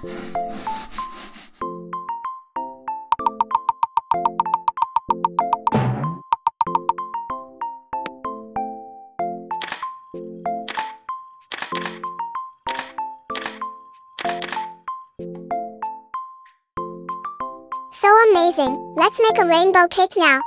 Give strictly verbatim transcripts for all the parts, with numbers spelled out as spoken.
So amazing! Let's make a rainbow cake now.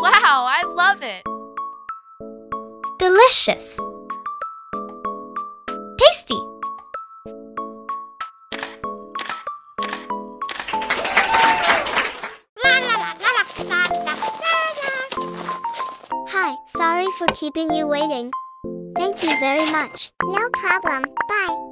Wow, I love it! Delicious! Tasty! Hi, sorry for keeping you waiting. Thank you very much. No problem. Bye.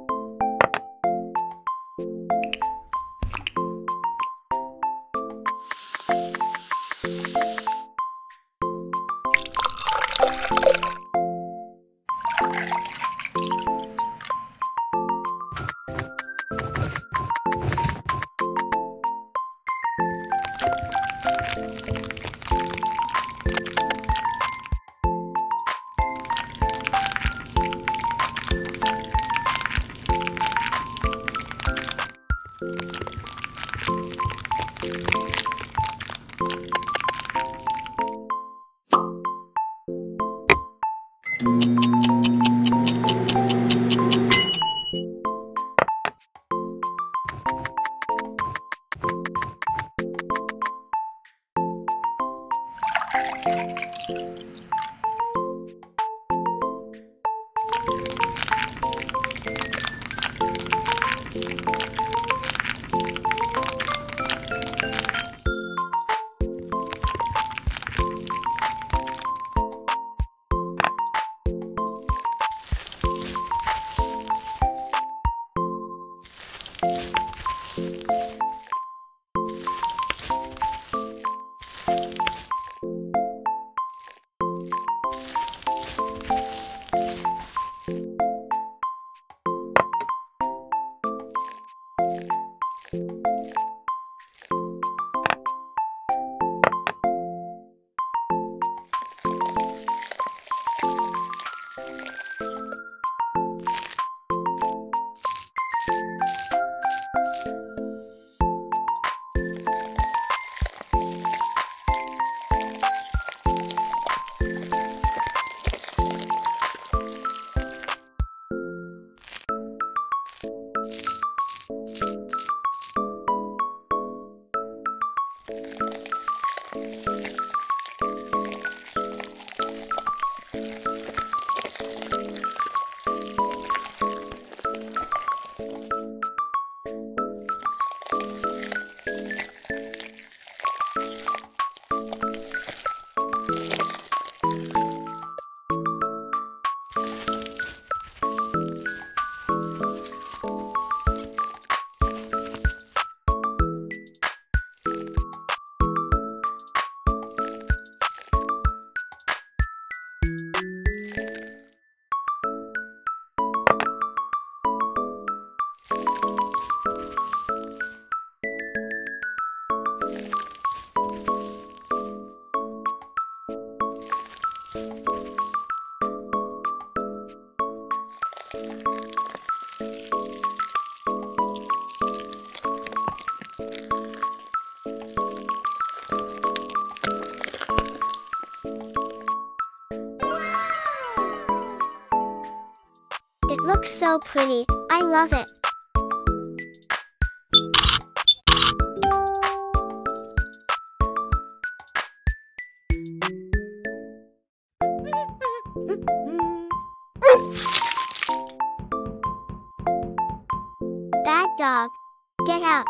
It looks so pretty. I love it. Bad dog. Get out.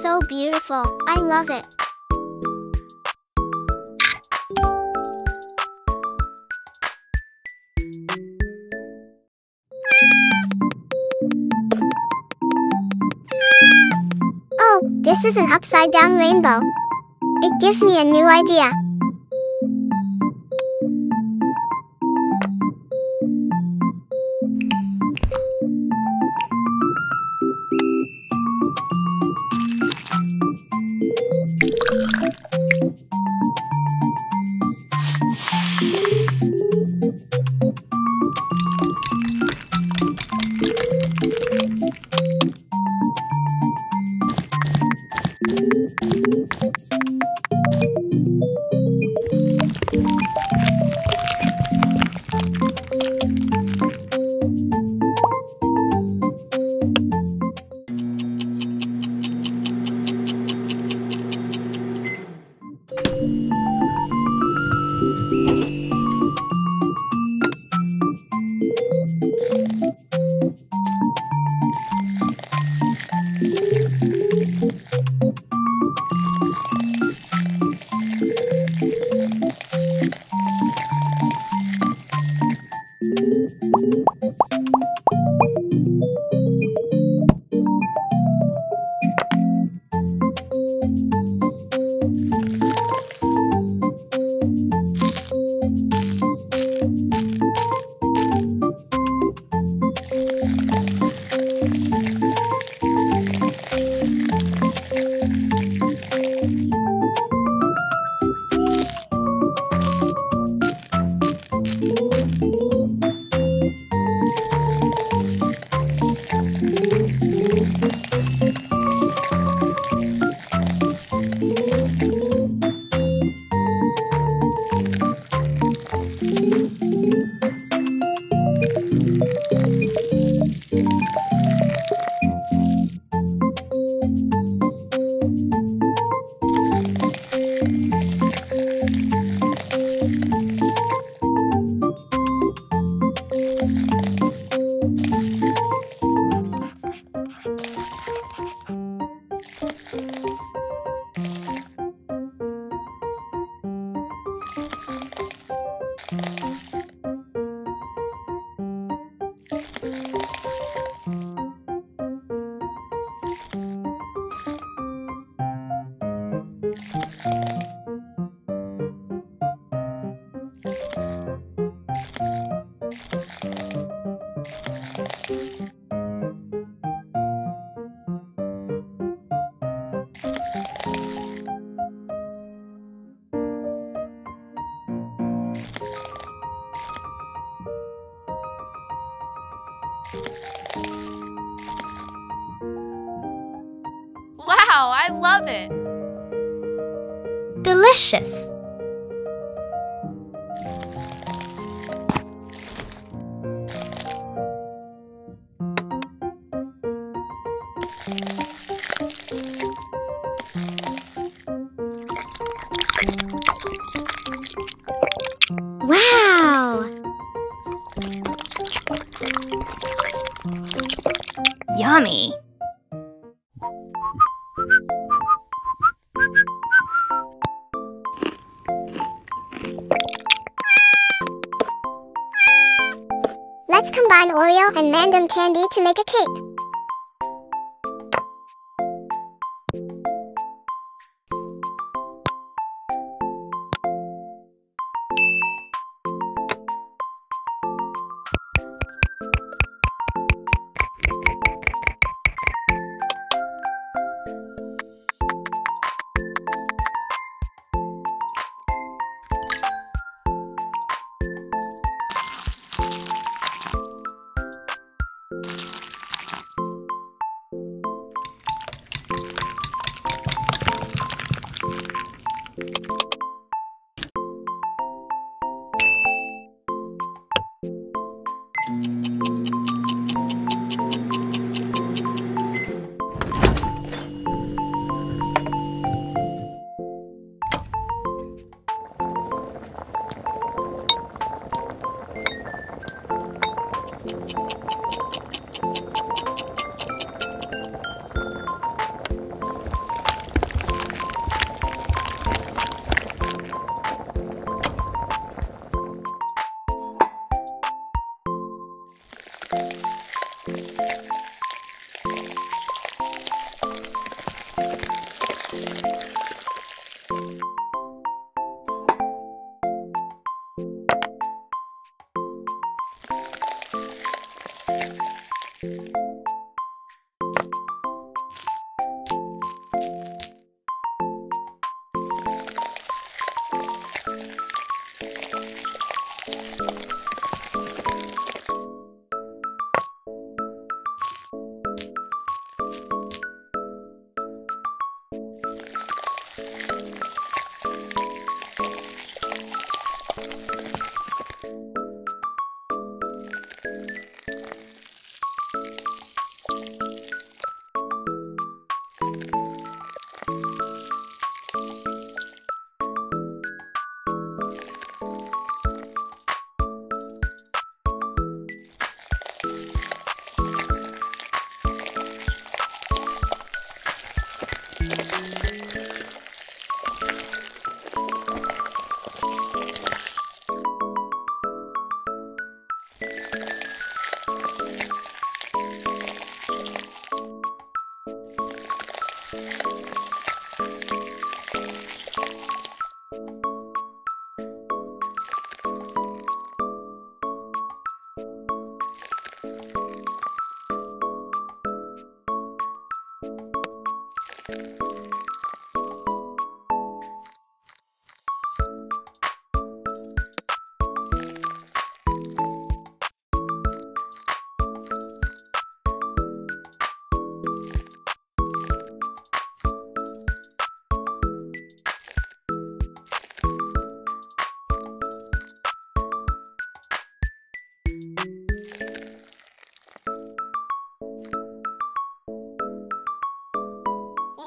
So beautiful, I love it. Oh, this is an upside-down rainbow. It gives me a new idea. Wow, I love it! Delicious! Wow! Yummy! Let's combine Oreo and M and M candy to make a cake.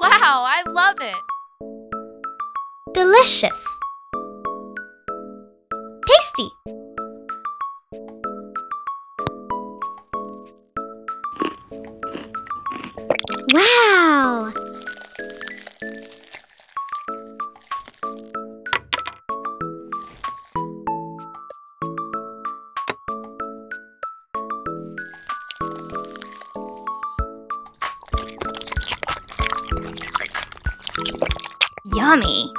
Wow, I love it. Delicious. Tasty. Wow. Yummy.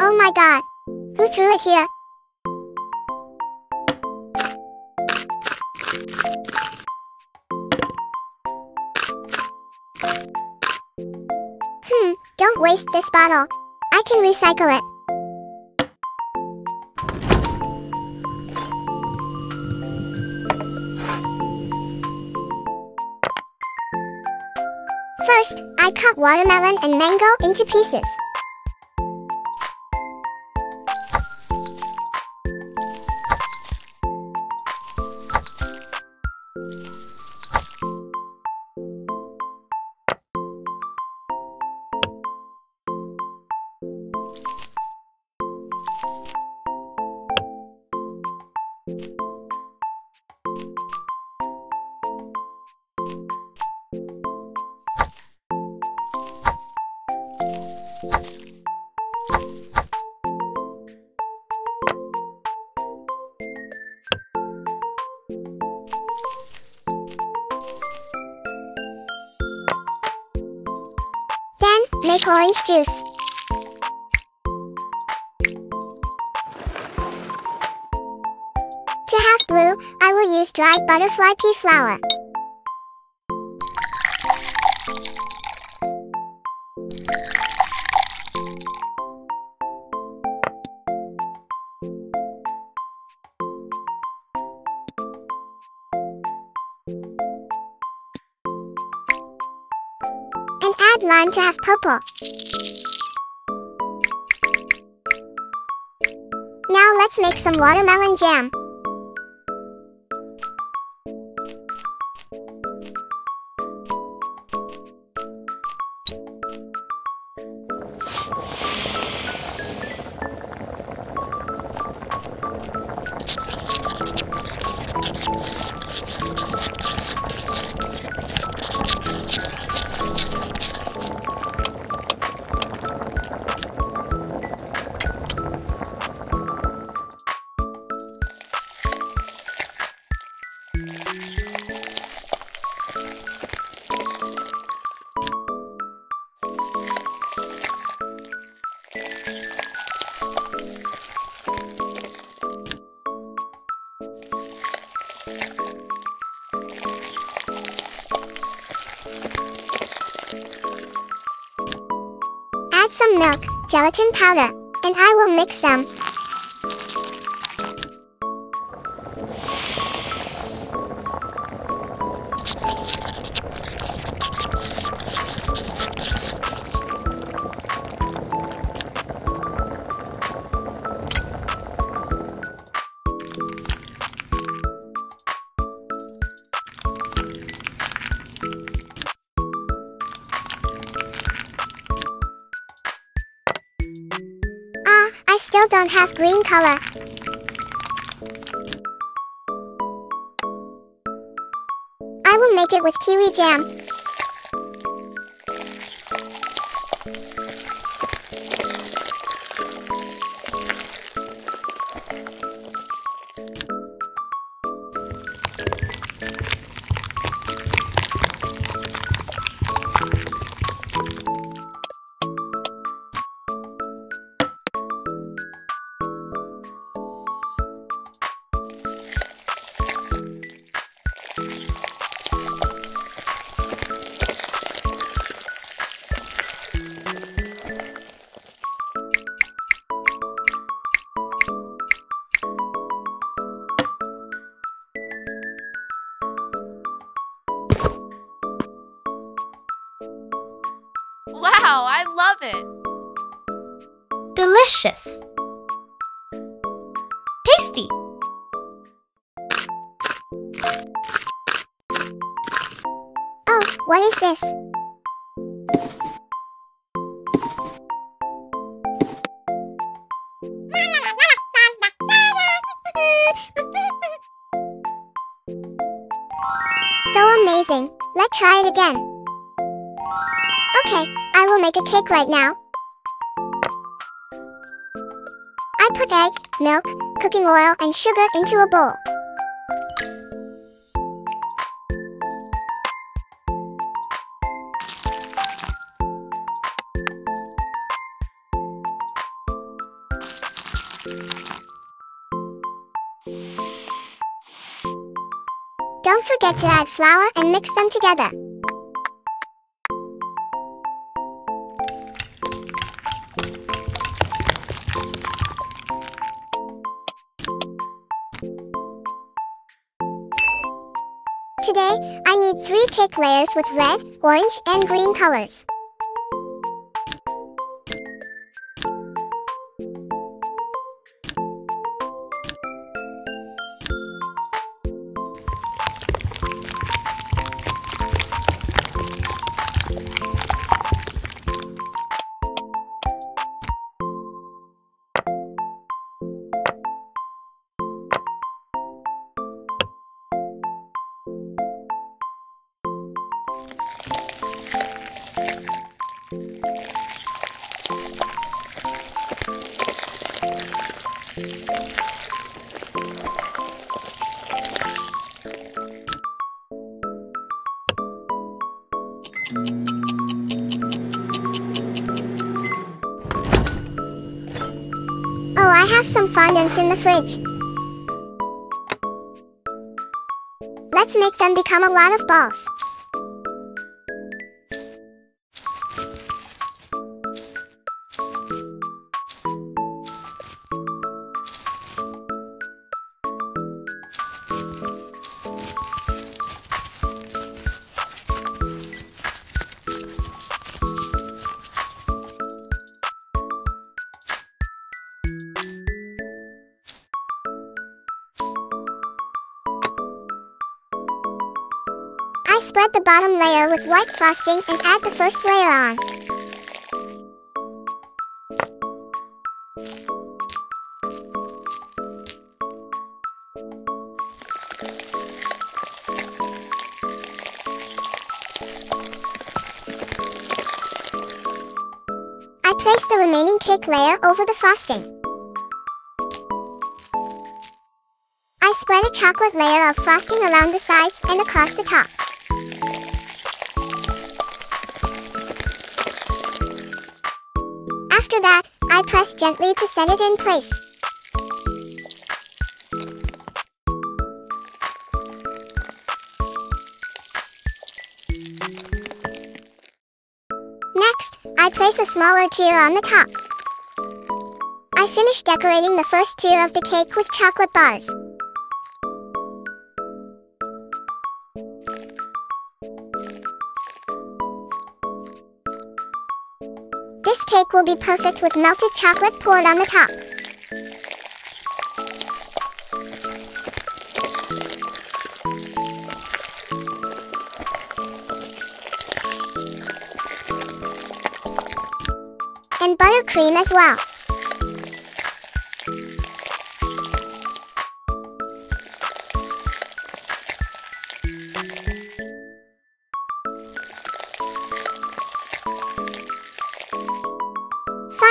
Oh my God, who threw it here? Hmm, don't waste this bottle. I can recycle it. First, I cut watermelon and mango into pieces. Make orange juice. To have blue, I will use dried butterfly pea flower. Add lime to have purple. Now let's make some watermelon jam. Add some milk, gelatin powder, and I will mix them. I still don't have green color. I will make it with kiwi jam. Wow, I love it. Delicious. Tasty. What is this? So amazing. Let's try it again. Okay, I will make a cake right now. I put egg, milk, cooking oil, and sugar into a bowl. Don't forget to add flour and mix them together. Today, I need three cake layers with red, orange, and green colors. I have some fondants in the fridge. Let's make them become a lot of balls. I spread the bottom layer with white frosting and add the first layer on. I place the remaining cake layer over the frosting. I spread a chocolate layer of frosting around the sides and across the top. After that, I press gently to set it in place. Next, I place a smaller tier on the top. I finish decorating the first tier of the cake with chocolate bars. This cake will be perfect with melted chocolate poured on the top. And buttercream as well.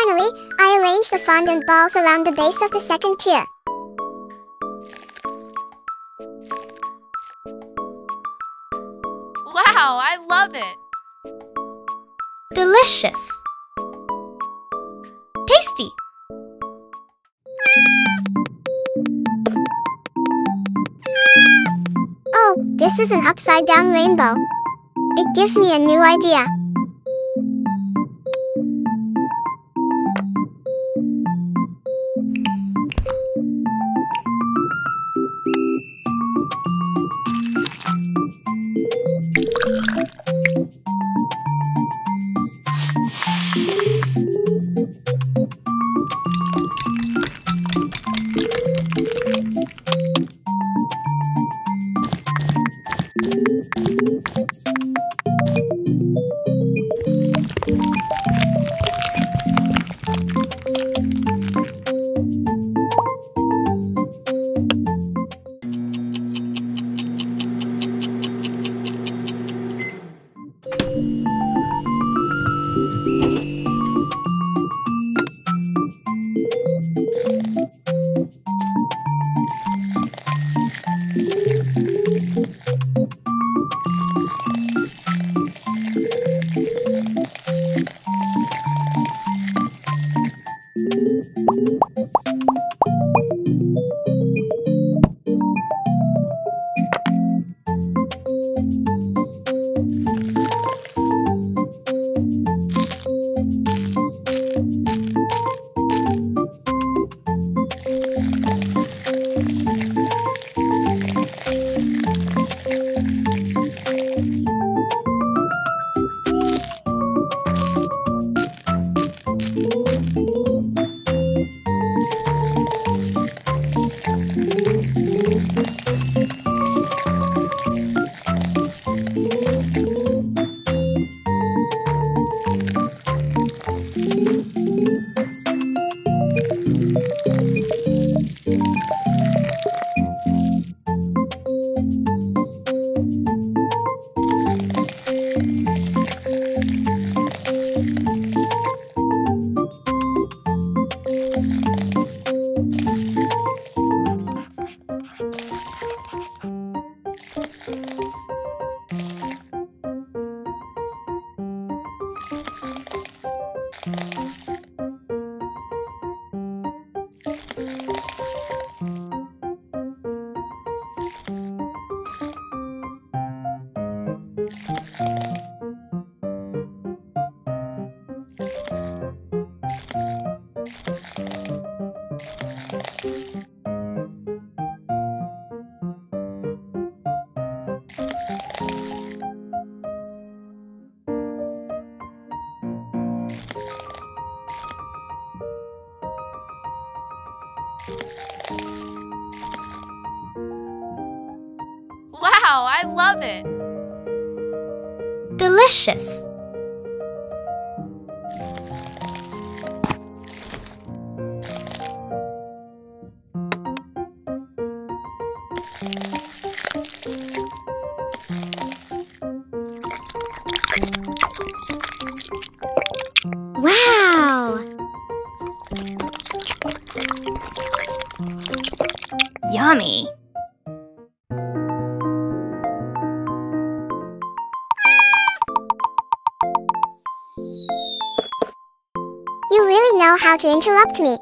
Finally, I arrange the fondant balls around the base of the second tier. Wow, I love it! Delicious! Tasty! Oh, this is an upside-down rainbow. It gives me a new idea. Wow, I love it! Delicious! Wow! Yummy! Know how to interrupt me.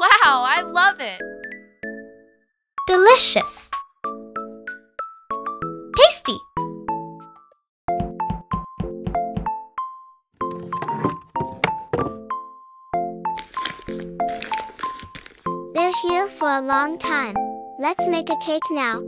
Wow, I love it! Delicious! Tasty! They're here for a long time. Let's make a cake now.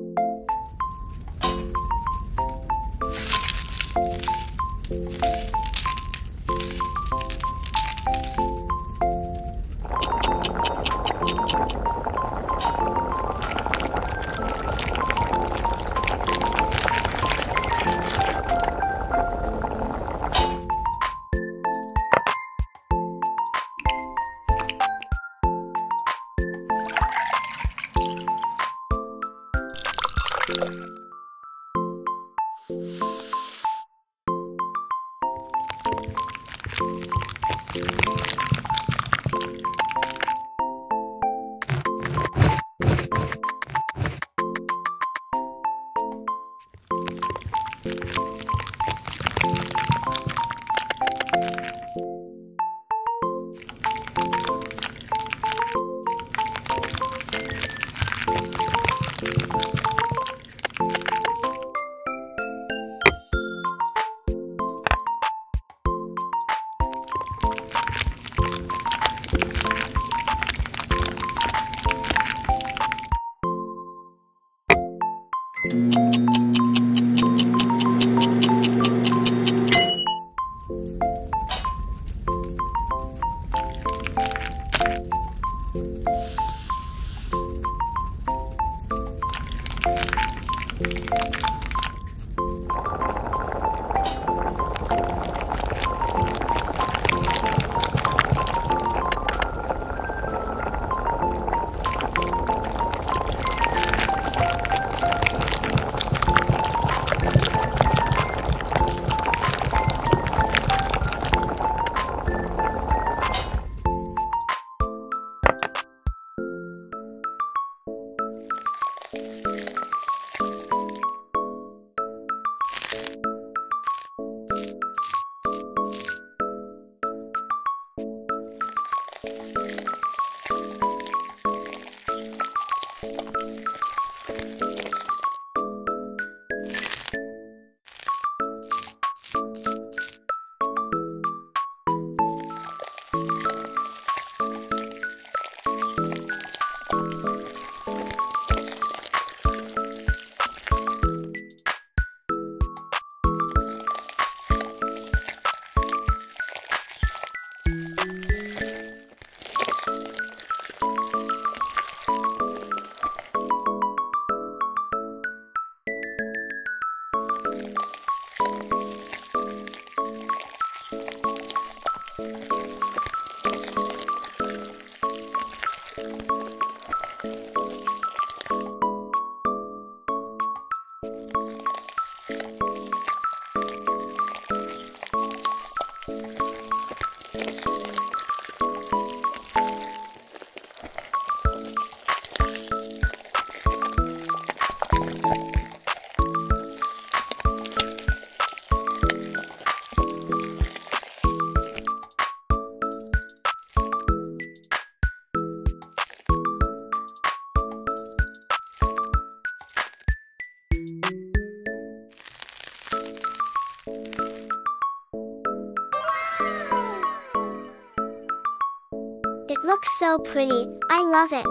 looks so pretty. I love it.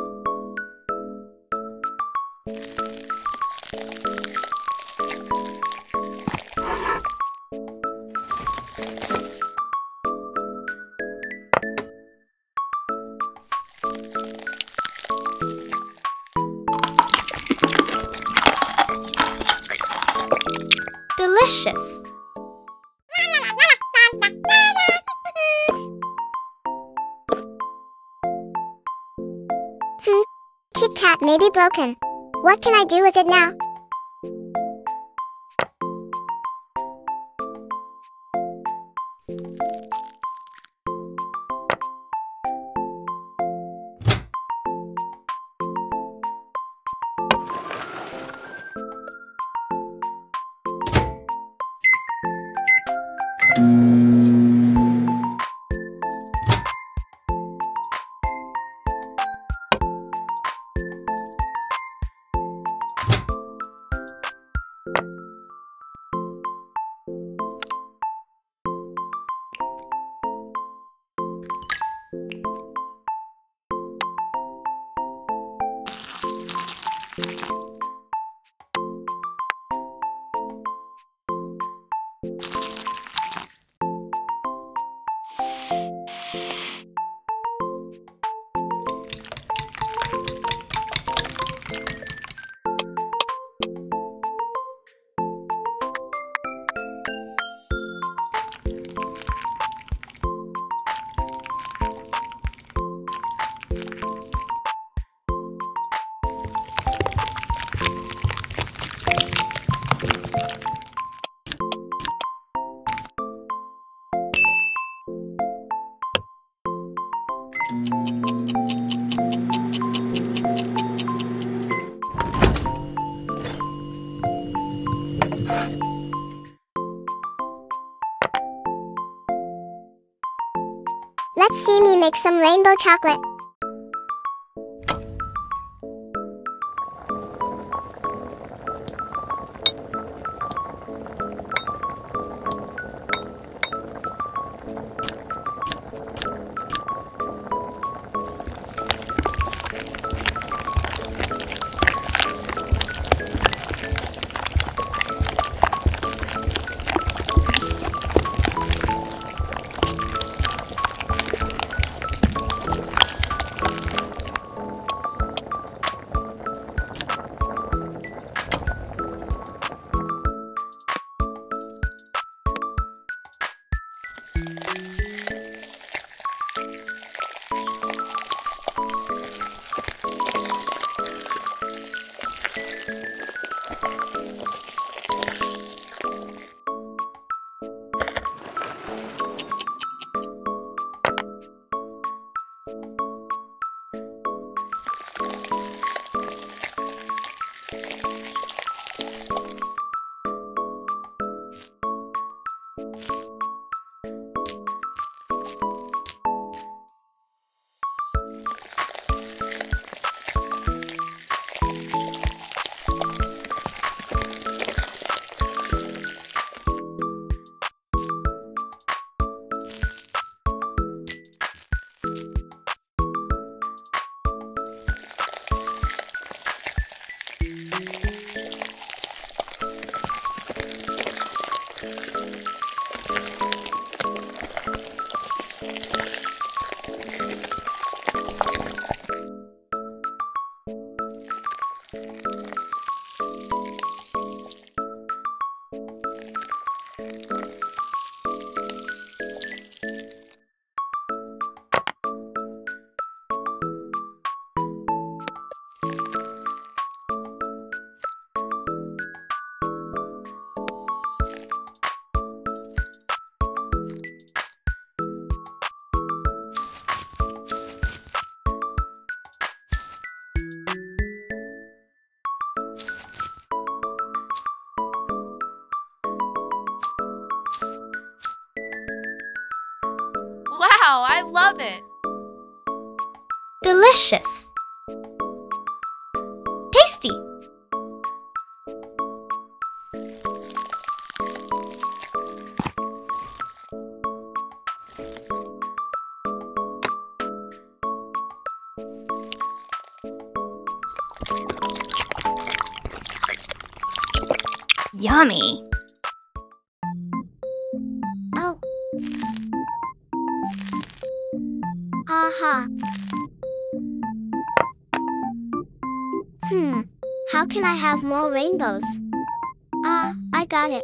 Delicious. Hmm, Kit Kat may be broken. What can I do with it now? Let's see me make some rainbow chocolate. Wow, I love it! Delicious! Tasty! Yummy! Oh. Aha. Hmm. How can I have more rainbows? Ah, uh, I got it.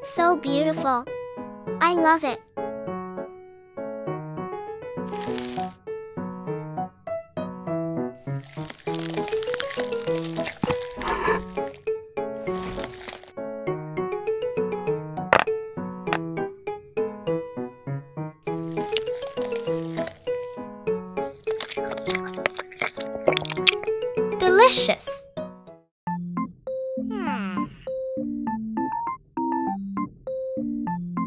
So beautiful. I love it. Delicious.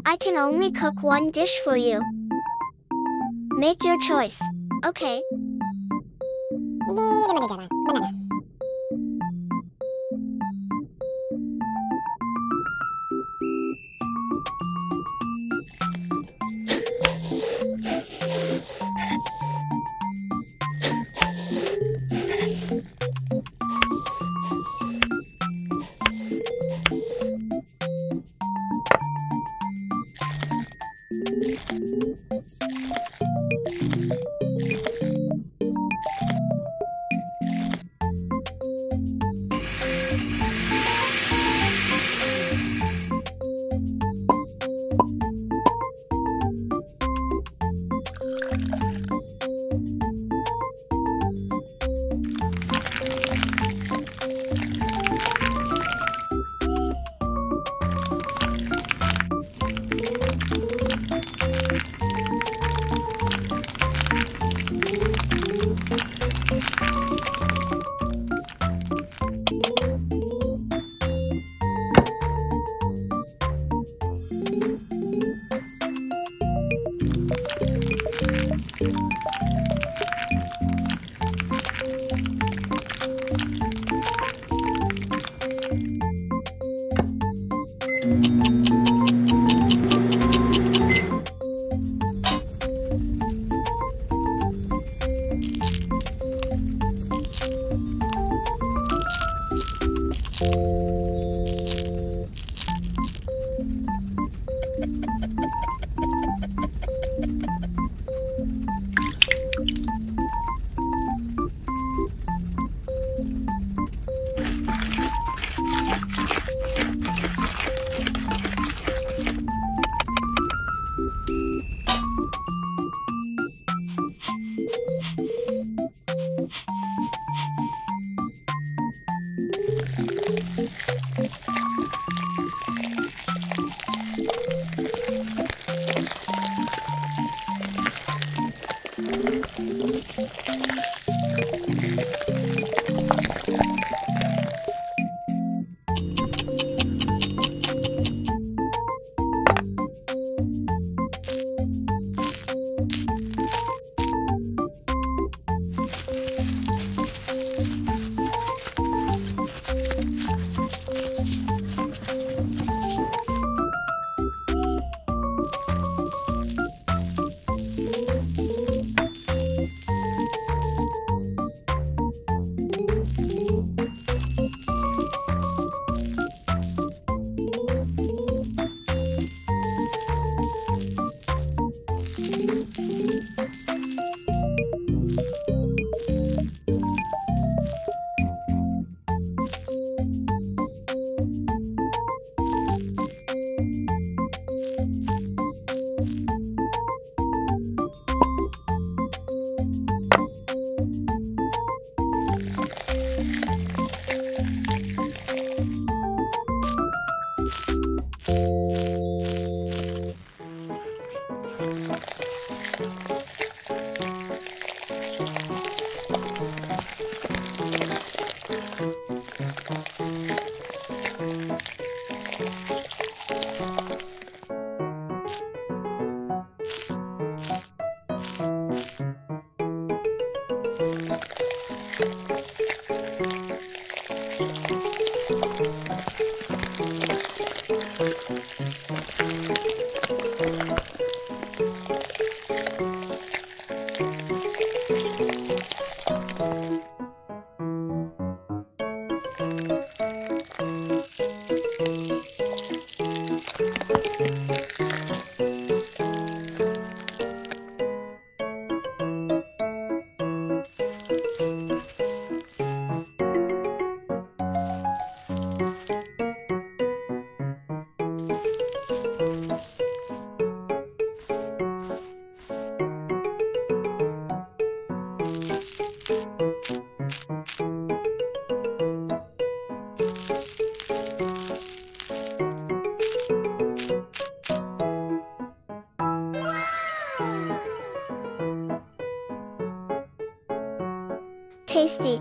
I can only cook one dish for you. Make your choice, okay? Tasty.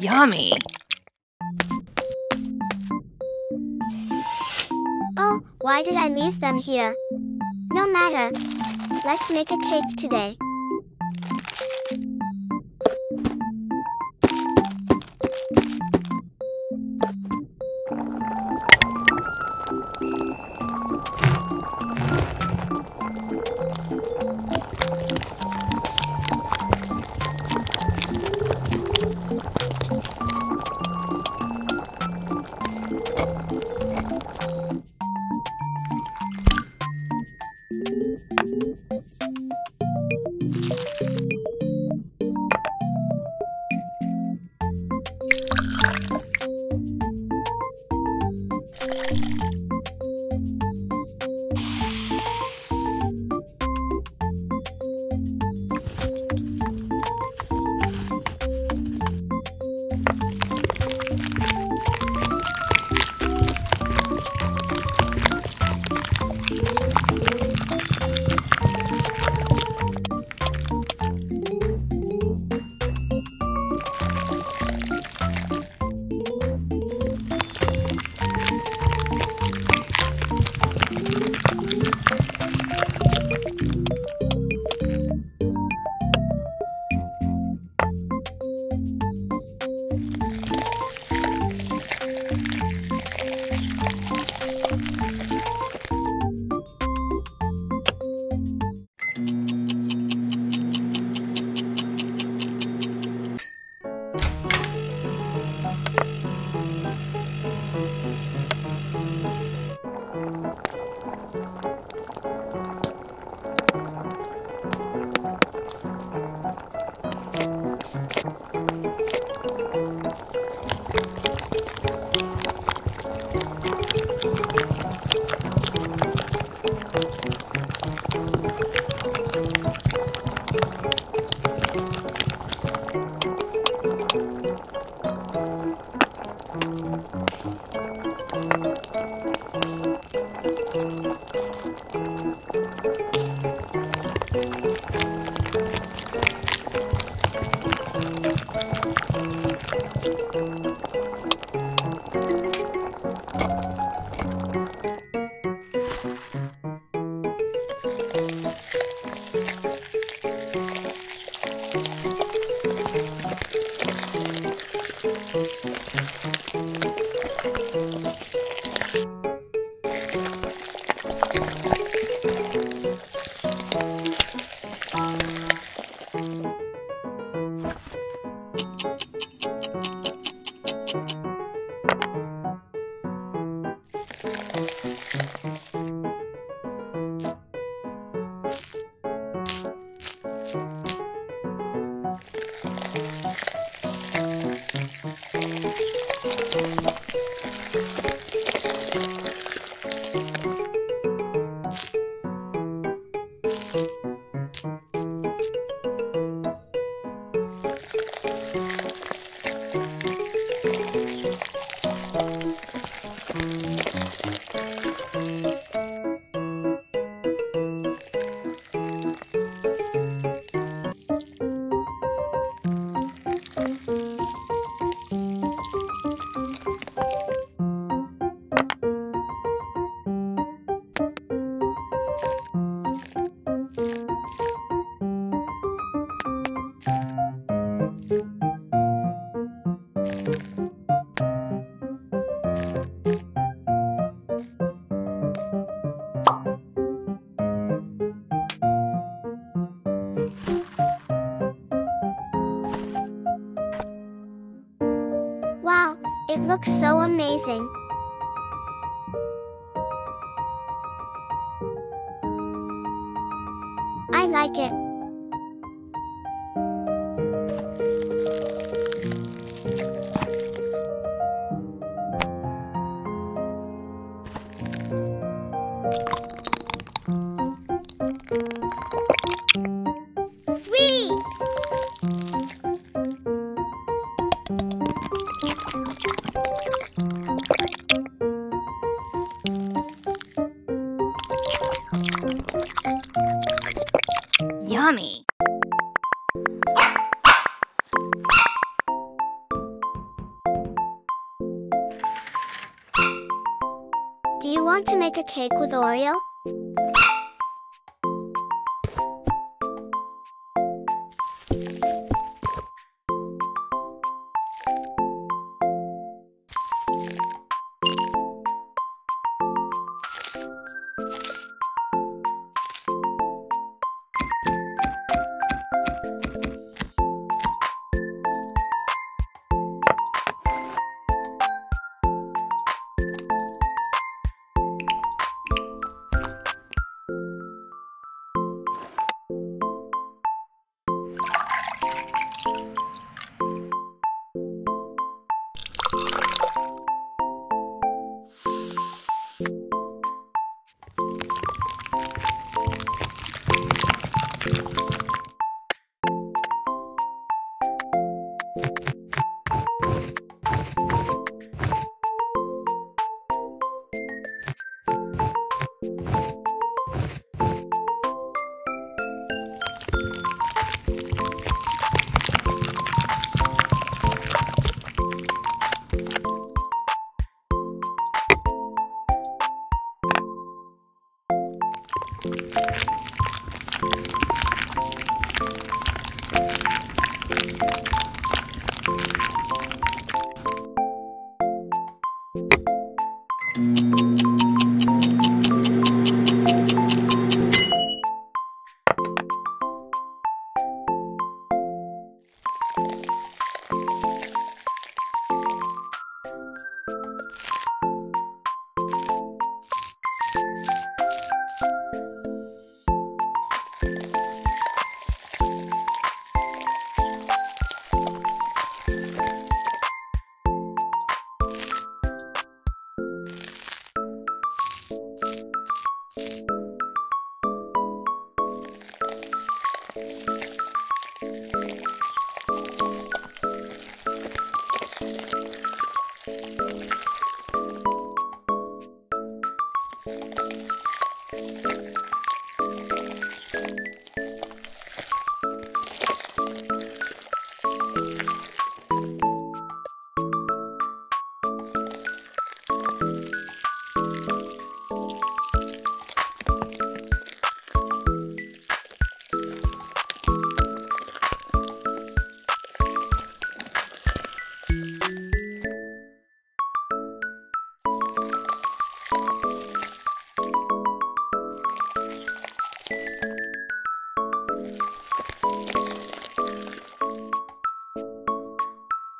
Yummy. Oh, why did I leave them here? No matter. Let's make a cake today. Wow, it looks so amazing. I like it. Yummy! Do you want to make a cake with Oreo?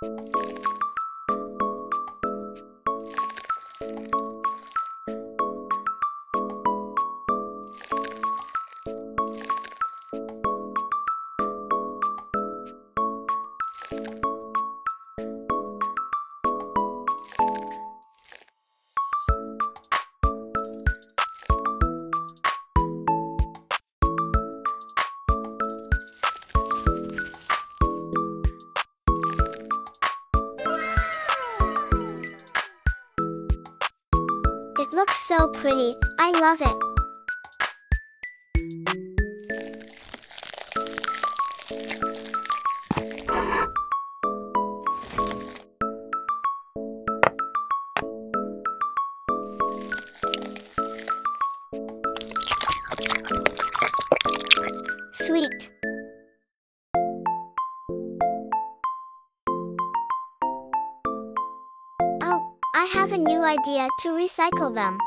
It looks so pretty. I love it. Sweet. I have a new idea to recycle them.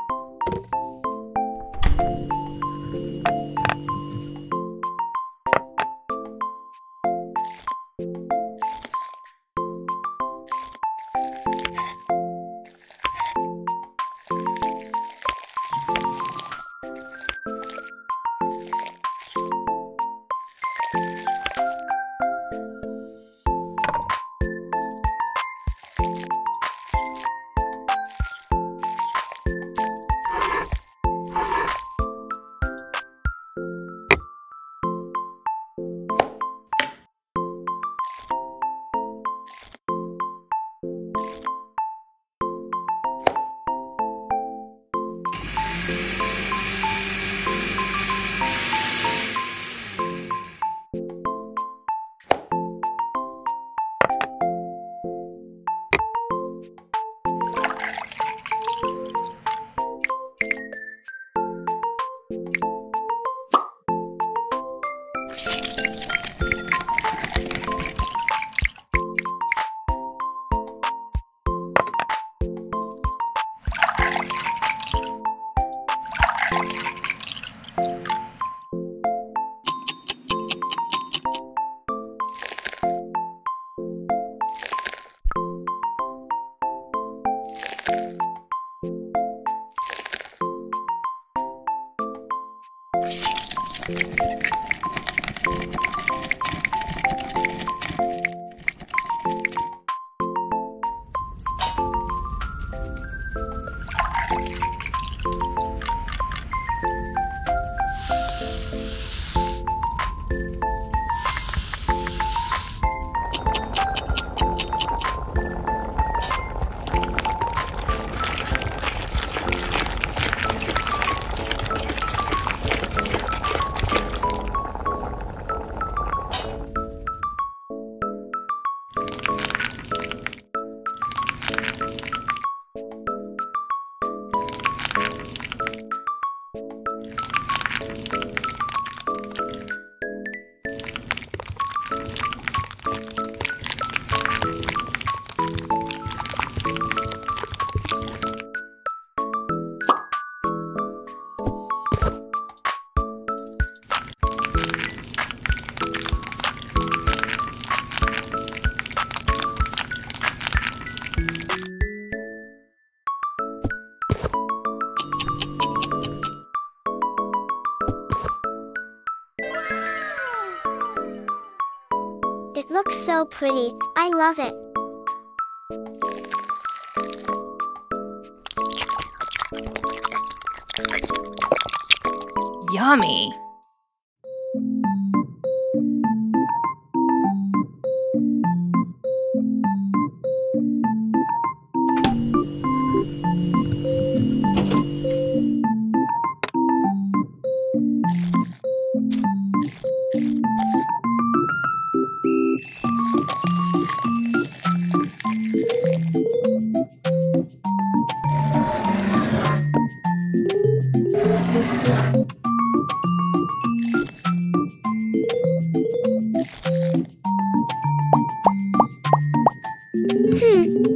It looks so pretty. I love it. Yummy!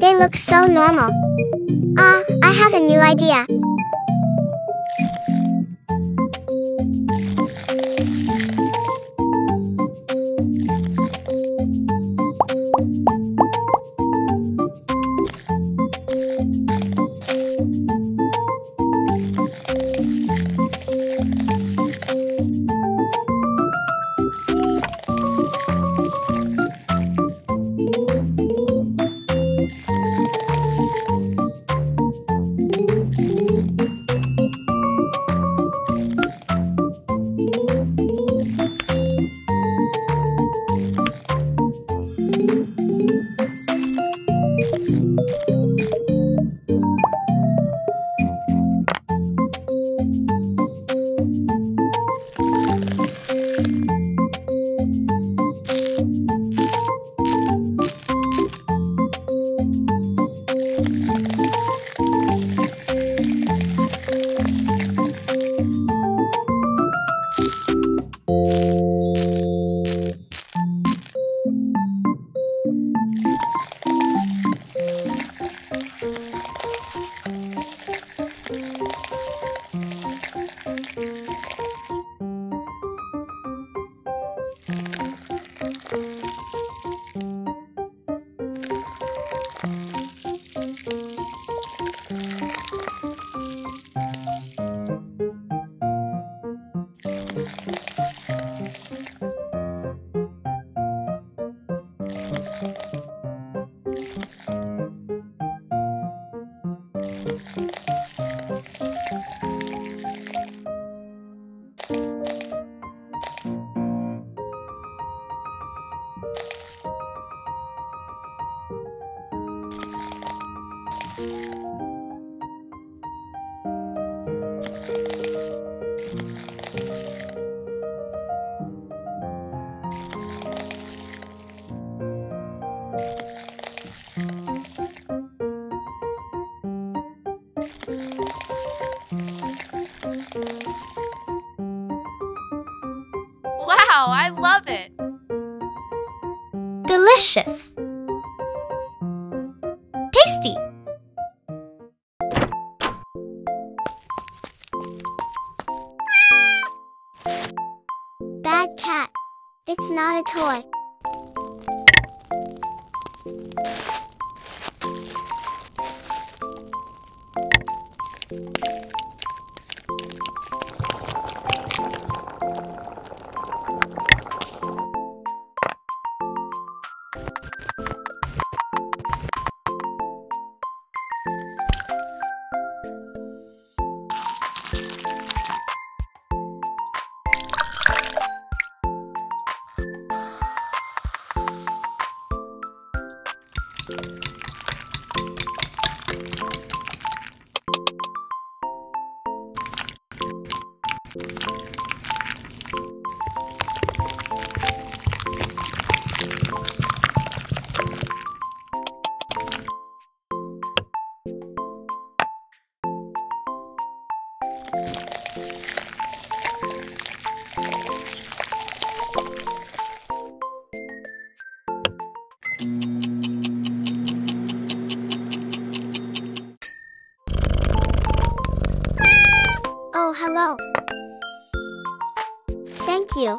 They look so normal. Ah, I have a new idea. love it. Delicious. Tasty. Bad cat. It's not a toy. Oh, hello. Thank you.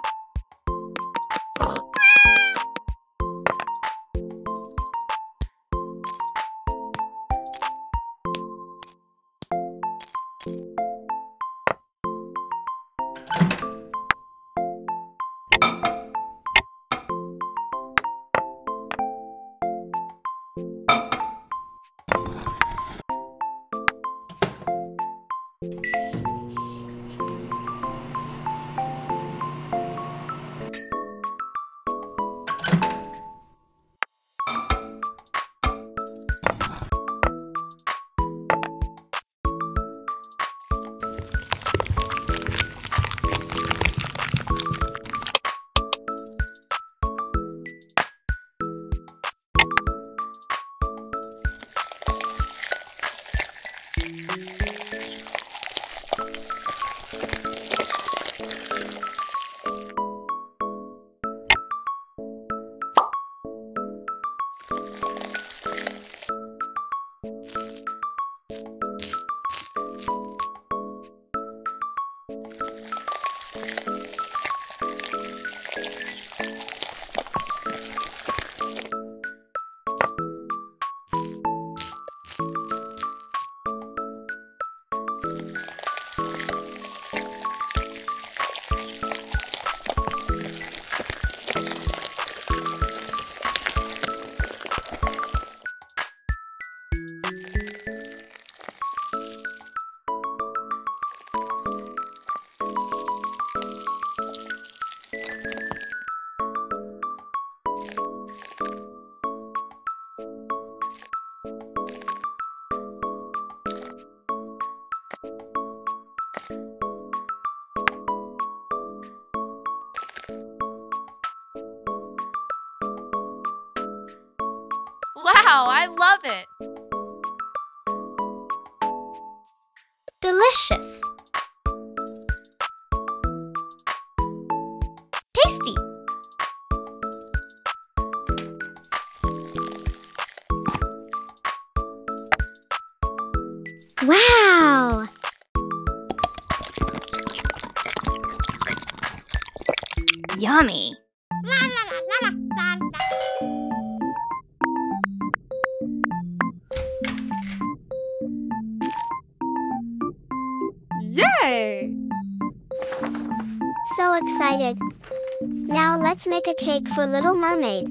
Wow, I love it! Delicious! Tasty! Wow! Yummy! So excited. Now let's make a cake for Little Mermaid.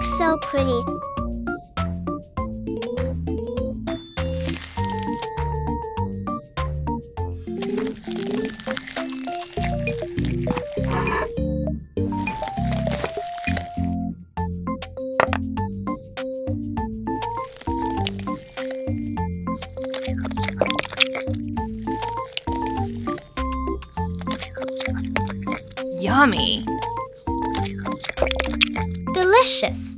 looks so pretty. Yummy! Delicious!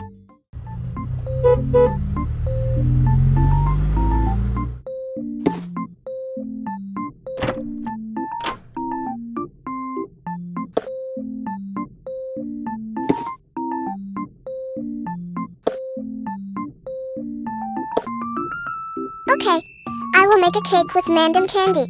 Okay, I will make a cake with M and M candy.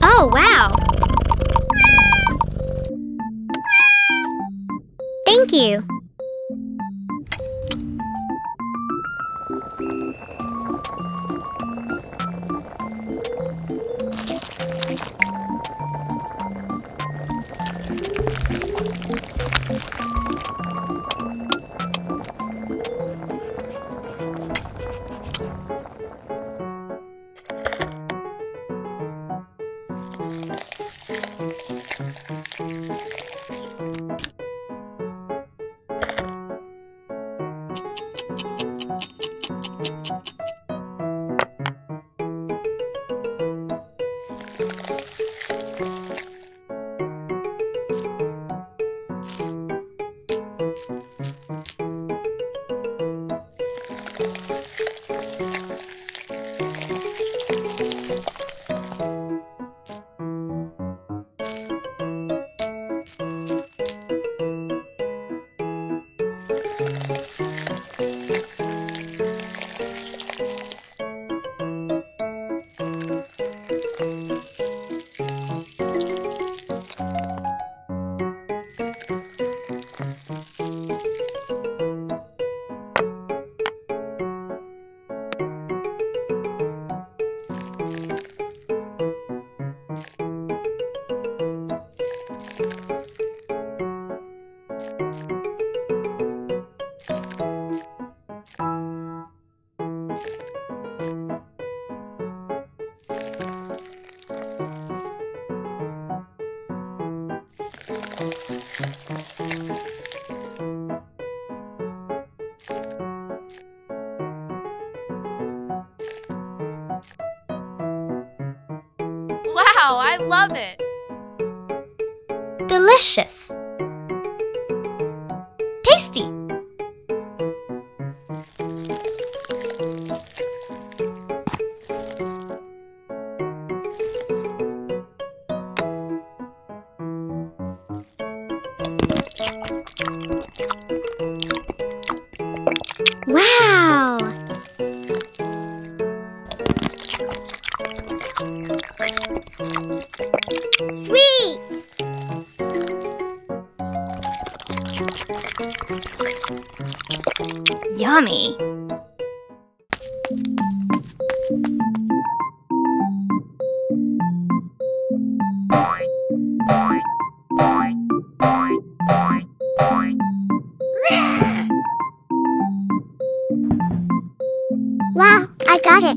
Oh, wow! Thank you! Wow, I love it! Delicious! Tasty! Wow! Sweet! Yummy! Wow, I got it!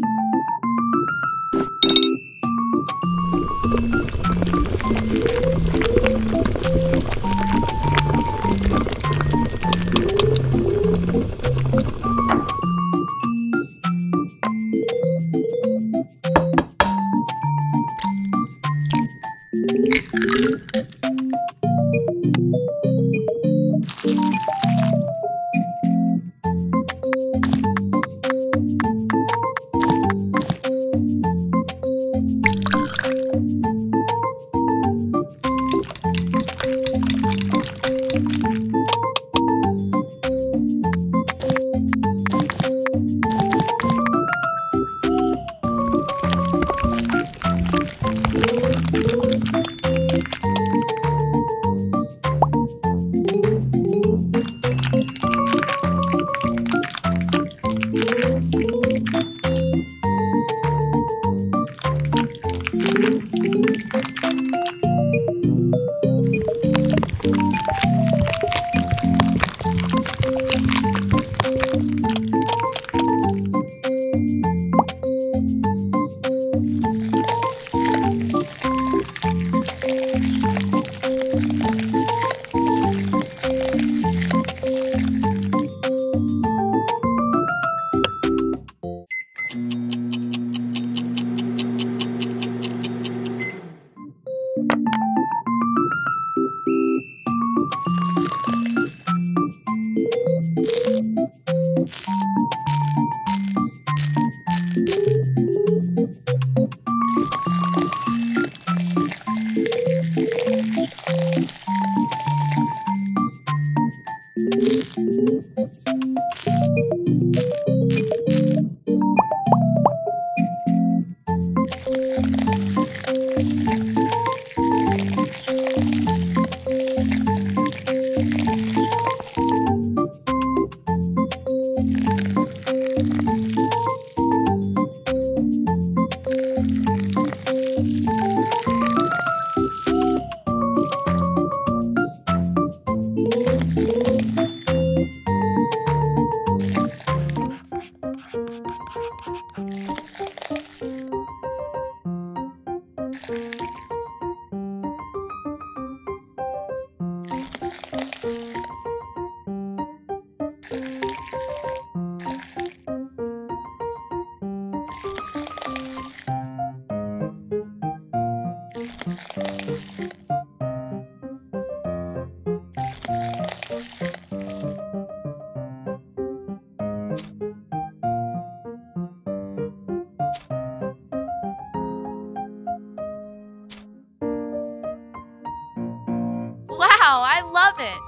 Wow, I love it!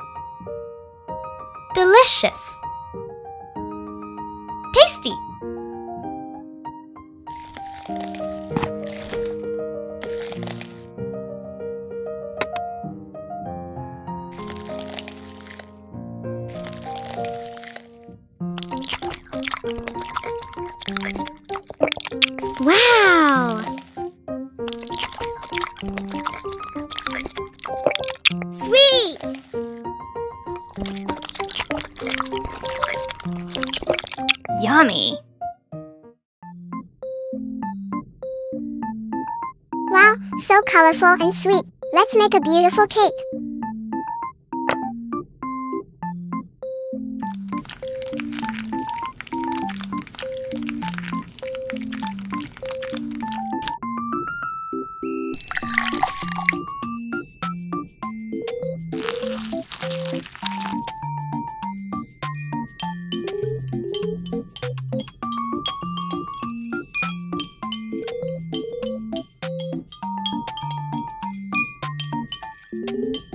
Delicious! Tasty! Yummy! Wow, so colorful and sweet. Let's make a beautiful cake. Thank you.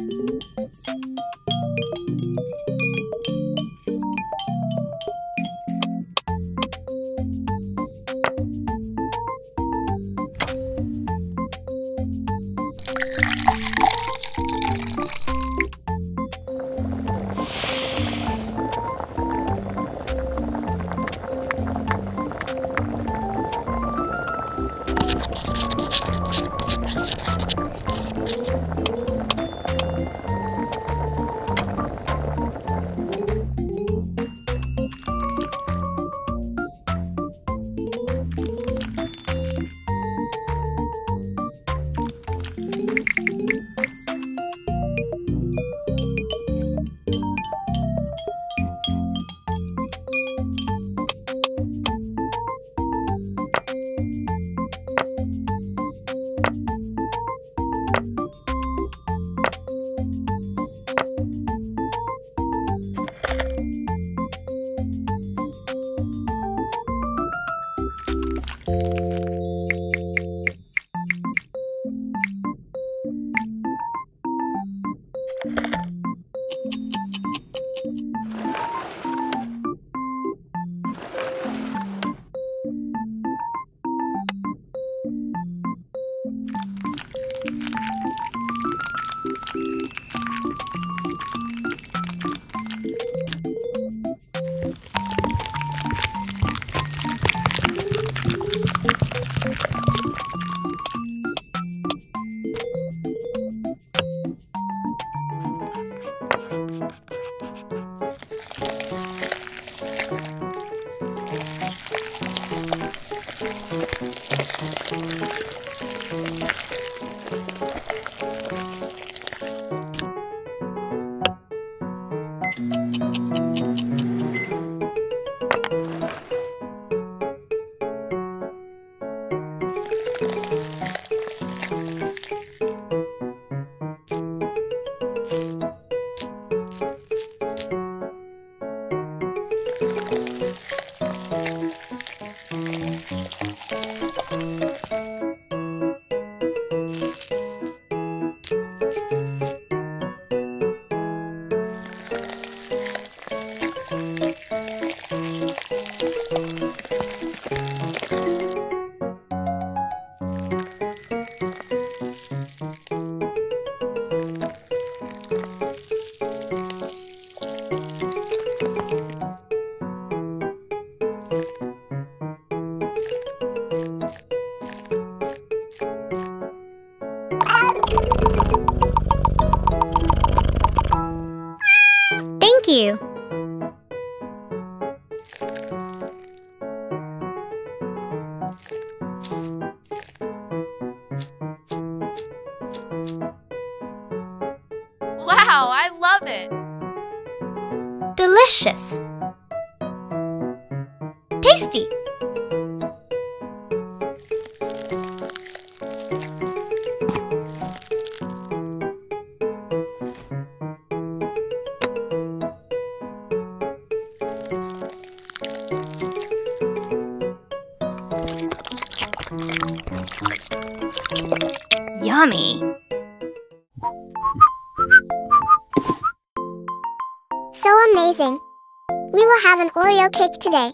You. Wow, I love it. Delicious. Tasty. Yummy! So amazing! We will have an Oreo cake today.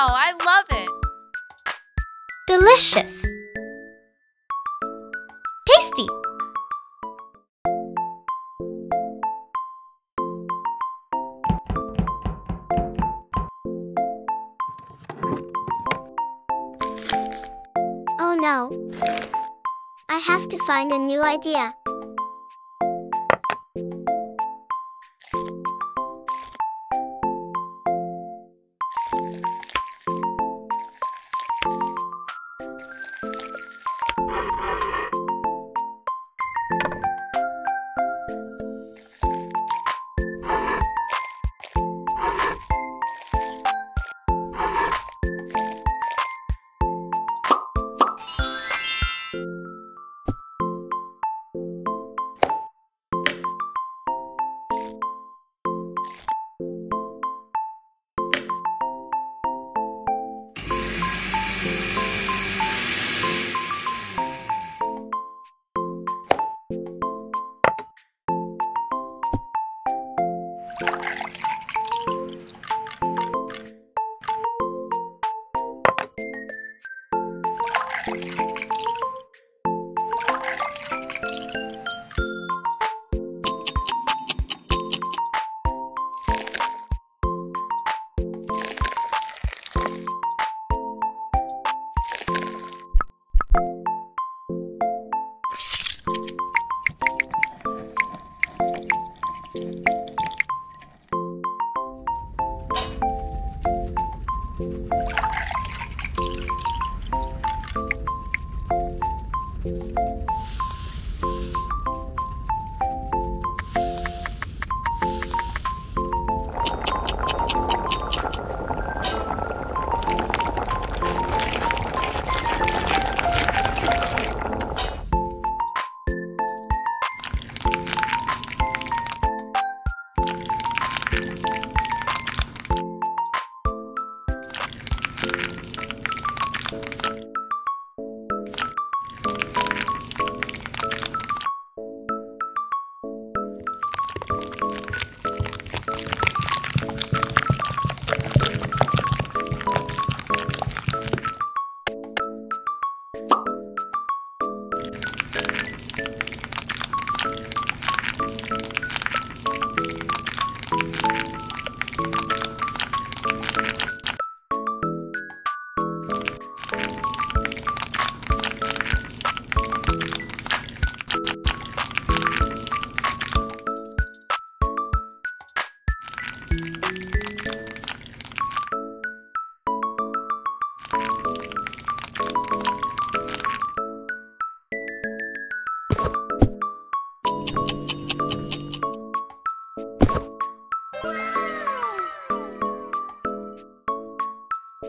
Wow, I love it. Delicious. Tasty. Oh no. I have to find a new idea.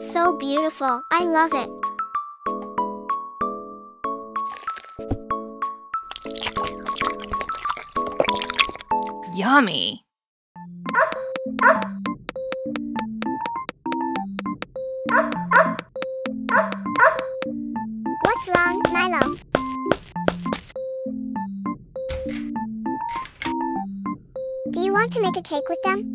So beautiful, I love it. Yummy. What's wrong, Milo? Do you want to make a cake with them?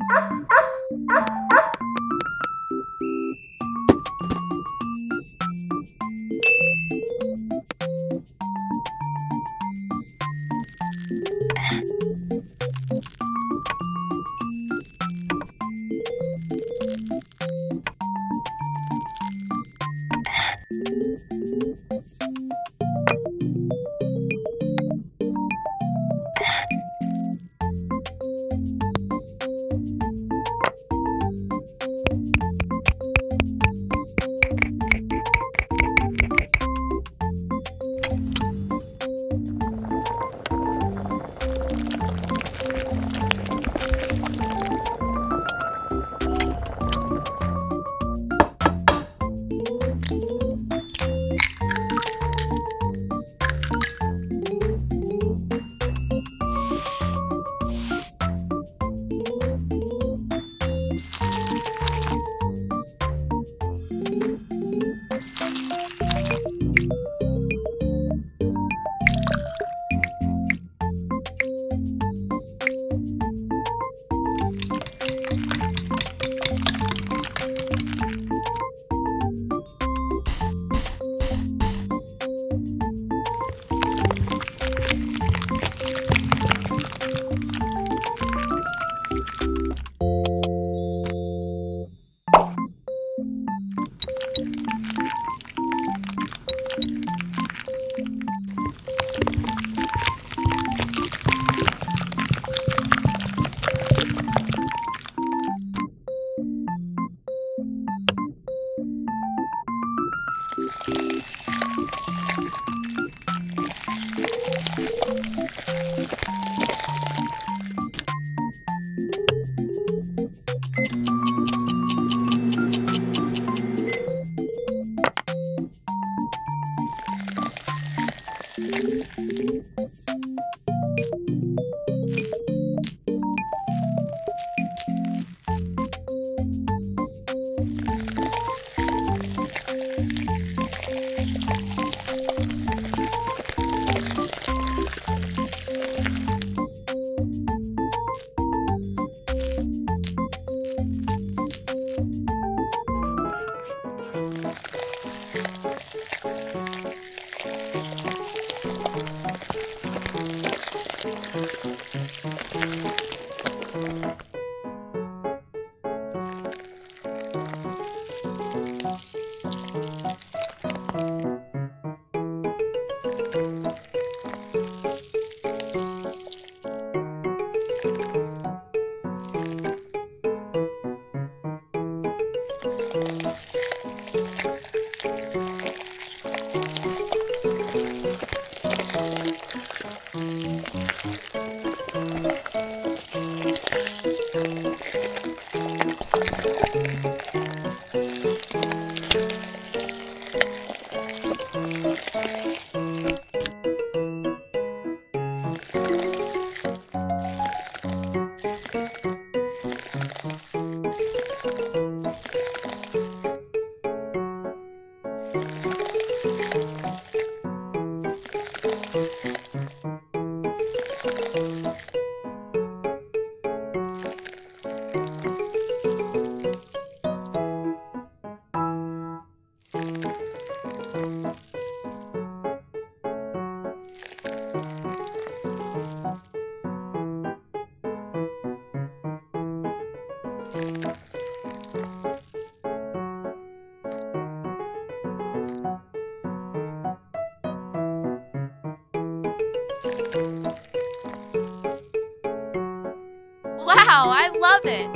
Wow, I love it!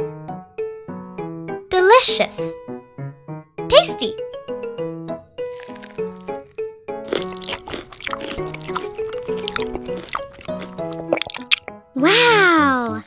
Delicious! Tasty! Wow!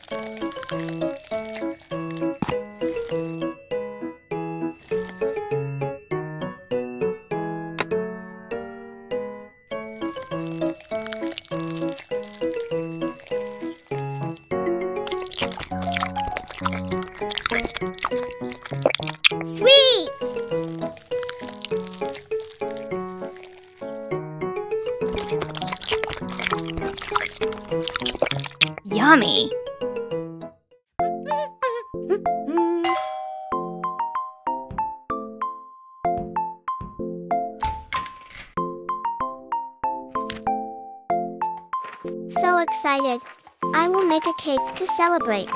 Yummy! So excited! I will make a cake to celebrate.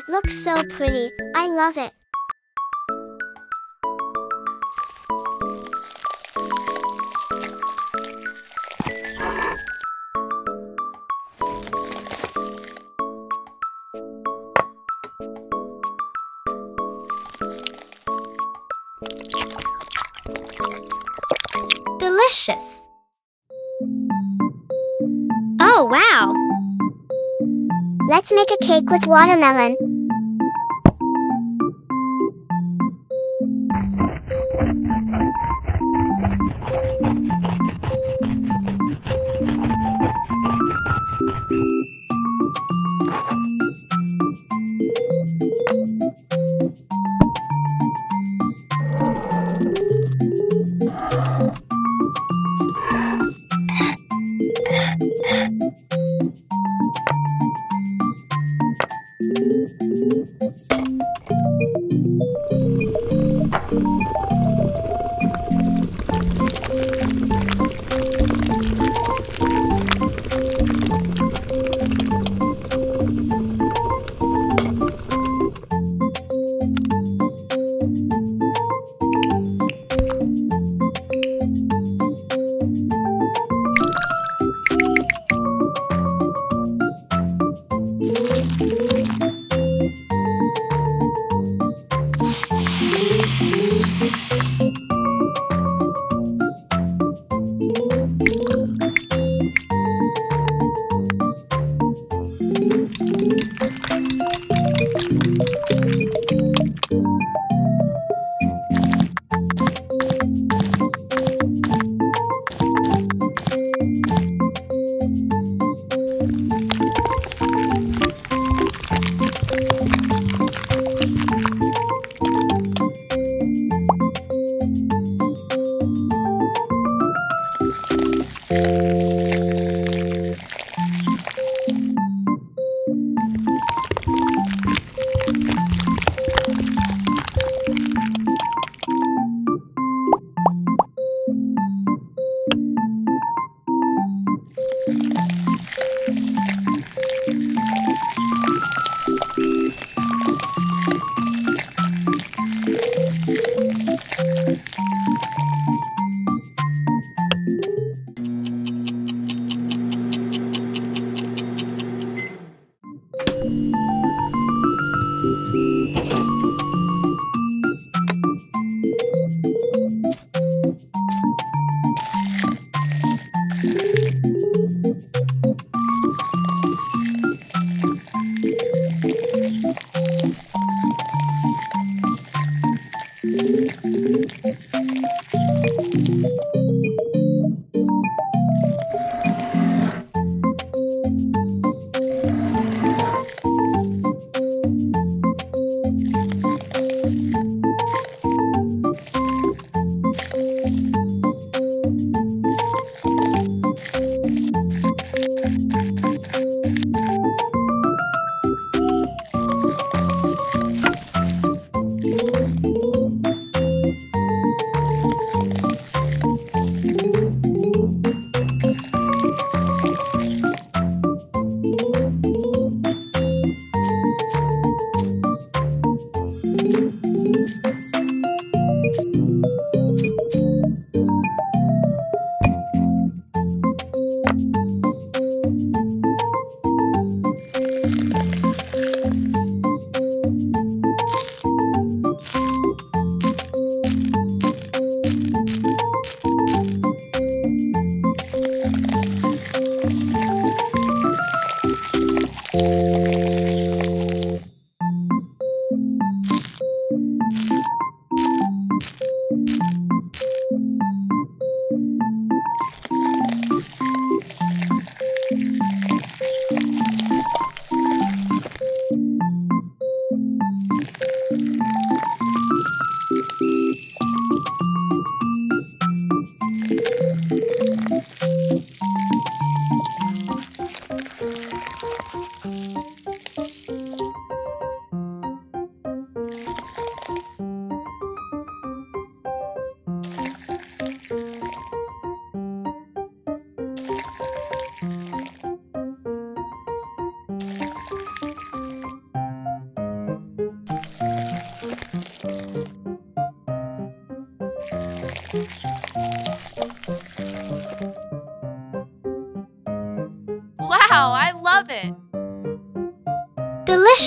It looks so pretty. I love it. Delicious! Oh, wow! Let's make a cake with watermelon. Thank you.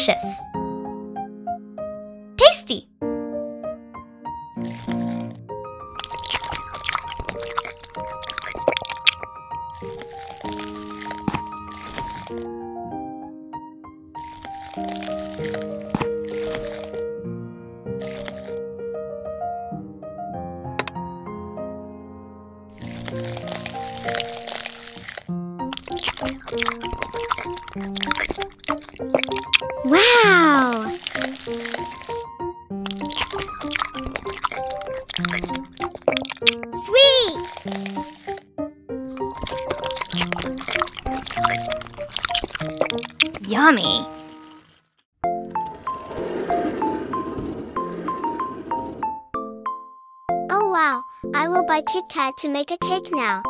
delicious. Tasty. Wow! Sweet! Yummy! Oh wow, I will buy Kit Kat to make a cake now.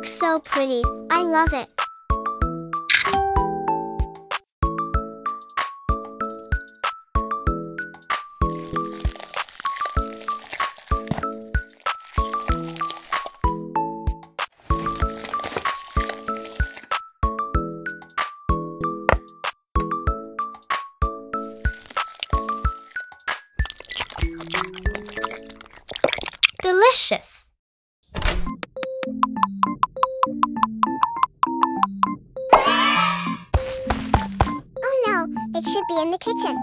looks so pretty. I love it. Delicious! It should be in the kitchen.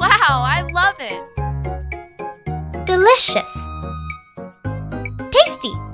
Wow, I love it! Delicious! Tasty!